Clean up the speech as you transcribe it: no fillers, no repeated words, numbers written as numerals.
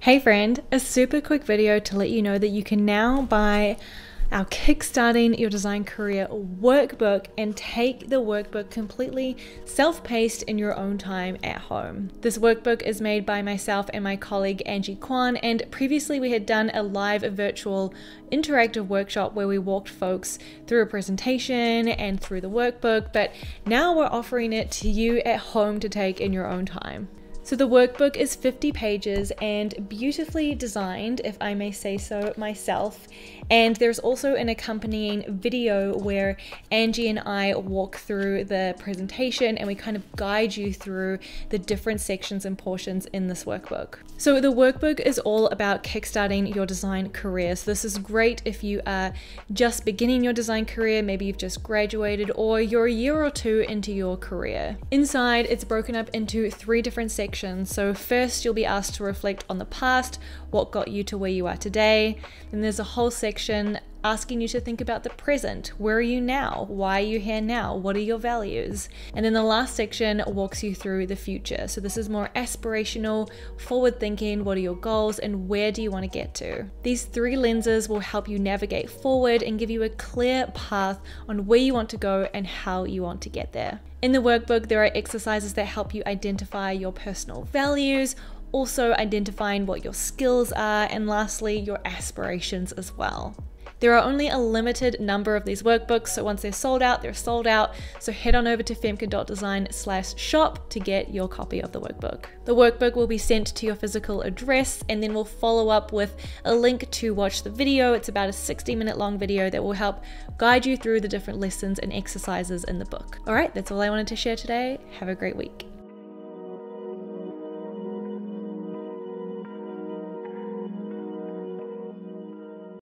Hey friend, a super quick video to let you know that you can now buy our Kickstarting Your Design Career workbook and take the workbook completely self-paced in your own time at home. This workbook is made by myself and my colleague Angie Kwan, and previously we had done a live virtual interactive workshop where we walked folks through a presentation and through the workbook, but now we're offering it to you at home to take in your own time. So the workbook is 50 pages and beautifully designed, if I may say so myself. And there's also an accompanying video where Angie and I walk through the presentation and we kind of guide you through the different sections and portions in this workbook. So the workbook is all about kickstarting your design career. So this is great if you are just beginning your design career, maybe you've just graduated, or you're a year or two into your career. Inside, it's broken up into 3 different sections. So first you'll be asked to reflect on the past, what got you to where you are today. Then there's a whole section asking you to think about the present. Where are you now? Why are you here now? What are your values? And then the last section walks you through the future. So this is more aspirational, forward thinking. What are your goals and where do you want to get to? These 3 lenses will help you navigate forward and give you a clear path on where you want to go and how you want to get there. In the workbook, there are exercises that help you identify your personal values, also identifying what your skills are, and lastly, your aspirations as well. There are only a limited number of these workbooks, so once they're sold out, they're sold out. So head on over to femke.design/shop to get your copy of the workbook. The workbook will be sent to your physical address, and then we'll follow up with a link to watch the video. It's about a 60-minute long video that will help guide you through the different lessons and exercises in the book. All right, that's all I wanted to share today. Have a great week.